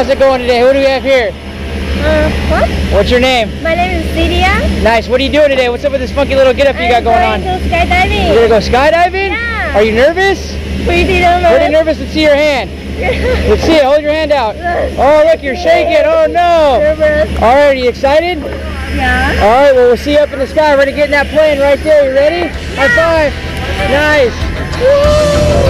How's it going today? Who do we have here? What? What's your name? My name is Lydia. Nice. What are you doing today? What's up with this funky little getup you got going on? I'm going to go skydiving. You're going to go skydiving? Yeah. Are you nervous? Pretty nervous. Pretty nervous. Let's see your hand. Let's see it. Hold your hand out. Oh, look, you're shaking. Oh, no. Nervous. All right, are you excited? Yeah. All right, well, we'll see you up in the sky. We're going to get in that plane right there. You ready? Yeah. High five. Nice. Woo.